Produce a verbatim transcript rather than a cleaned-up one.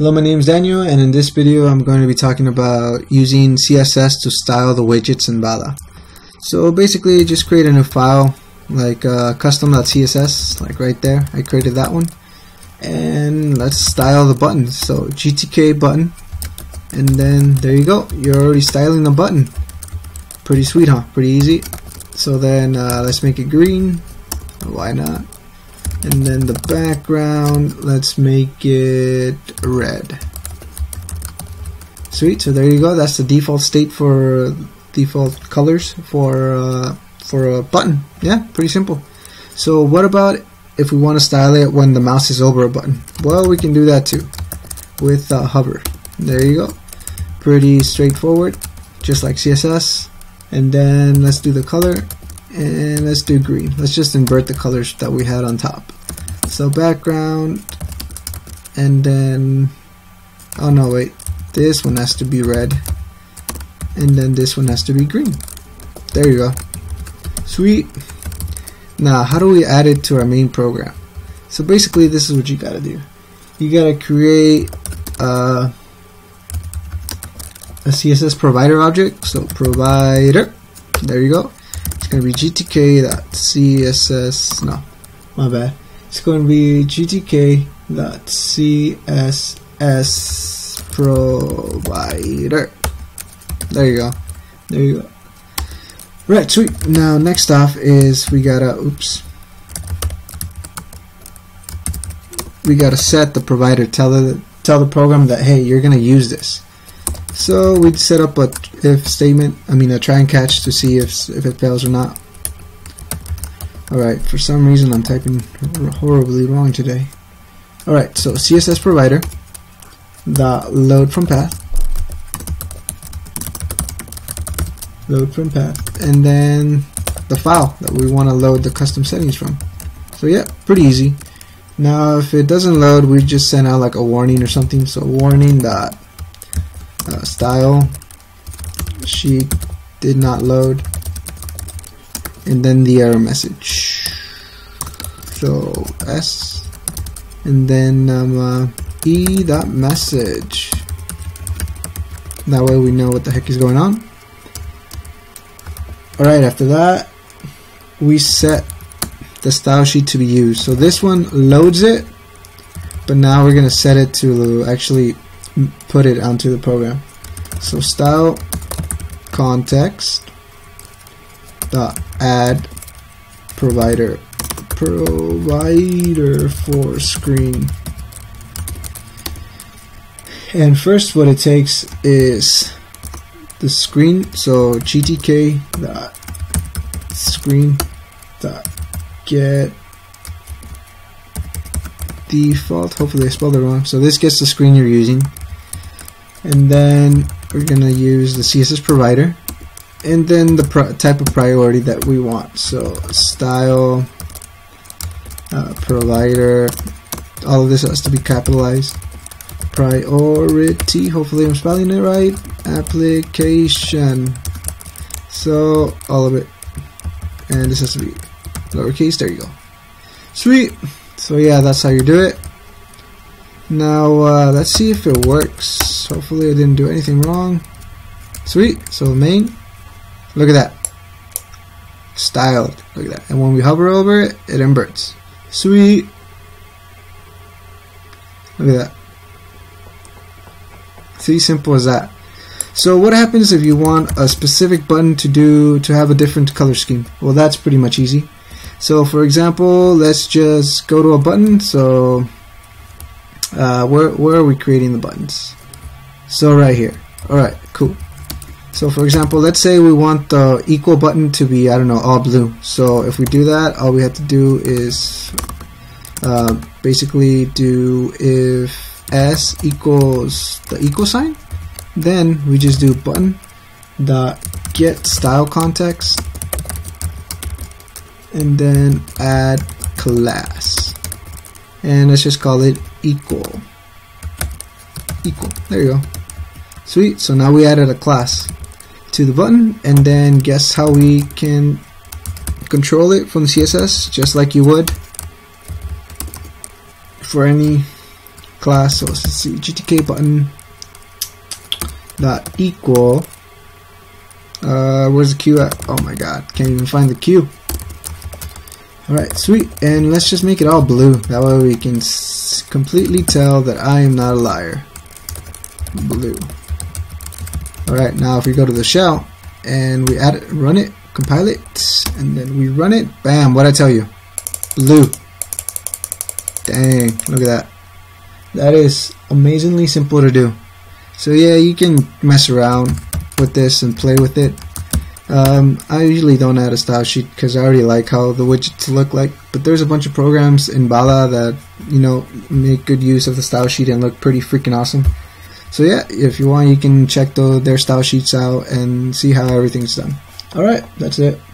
Hello, my name is Daniel, and in this video I'm going to be talking about using C S S to style the widgets in Vala. So basically just create a new file like uh, custom dot C S S, like right there. I created that one. And let's style the button. So G T K button, and then there you go. You're already styling the button. Pretty sweet, huh? Pretty easy. So then uh, let's make it green. Why not? And then the background, let's make it red. Sweet. So there you go. That's the default state for default colors for uh, for a button. Yeah, pretty simple. So what about if we want to style it when the mouse is over a button? Well, we can do that too with uh, hover. There you go. Pretty straightforward, just like C S S. And then let's do the color. And let's do green. Let's just invert the colors that we had on top. So background, and then, oh no wait, this one has to be red, and then this one has to be green. There you go. Sweet. Now how do we add it to our main program? So basically this is what you gotta do. You gotta create a, a C S S provider object. So provider, there you go. It's going to be G T K dot C S S, no, my bad. It's going to be G T K dot C S S provider. There you go. There you go. Right, sweet. Now, next off is we gotta, oops, we gotta set the provider. Tell the tell the program that hey, you're gonna use this. So we'd set up a if statement, I mean a try and catch to see if, if it fails or not. Alright, for some reason I'm typing horribly wrong today. Alright, so C S S provider dot load from path, load from path, and then the file that we want to load the custom settings from. So yeah, pretty easy. Now if it doesn't load, we just send out like a warning or something. So warning dot Uh, style sheet did not load, and then the error message. So s, and then um, uh, e dot message. That way we know what the heck is going on. All right. After that, we set the style sheet to be used. So this one loads it, but now we're gonna set it to actually put it onto the program. So style context dot add provider provider for screen. And first what it takes is the screen. So G T K dot screen dot get default. Hopefully I spelled it wrong. So this gets the screen you're using. And then we're going to use the C S S provider, and then the pro type of priority that we want. So style uh, provider, all of this has to be capitalized. Priority, hopefully I'm spelling it right. Application. So all of it. And this has to be lowercase. There you go. Sweet. So yeah, that's how you do it. Now uh, let's see if it works. Hopefully I didn't do anything wrong. Sweet. So main, look at that, styled, look at that. And when we hover over it, it inverts. Sweet. Look at that. See, simple as that. So what happens if you want a specific button to do to have a different color scheme? Well, that's pretty much easy. So for example, let's just go to a button. So Uh, where, where are we creating the buttons? So right here. Alright, cool. So for example, let's say we want the equal button to be, I don't know, all blue. So if we do that, all we have to do is uh, basically do if s equals the equal sign, then we just do button dot get style context, and then add class, and let's just call it equal equal there you go. Sweet. So now we added a class to the button, and then guess how we can control it from the C S S, just like you would for any class, so see G T K button dot equal. Uh, where's the queue at? Oh my god, can't even find the queue. Alright, sweet, and let's just make it all blue. That way we can s completely tell that I am not a liar. Blue. Alright, now if we go to the shell and we add it, run it, compile it, and then we run it. Bam, what'd I tell you? Blue. Dang, look at that. That is amazingly simple to do. So yeah, you can mess around with this and play with it. Um, I usually don't add a style sheet because I already like how the widgets look like, but there's a bunch of programs in Vala that, you know, make good use of the style sheet and look pretty freaking awesome. So yeah, if you want, you can check the, their style sheets out and see how everything's done. Alright, that's it.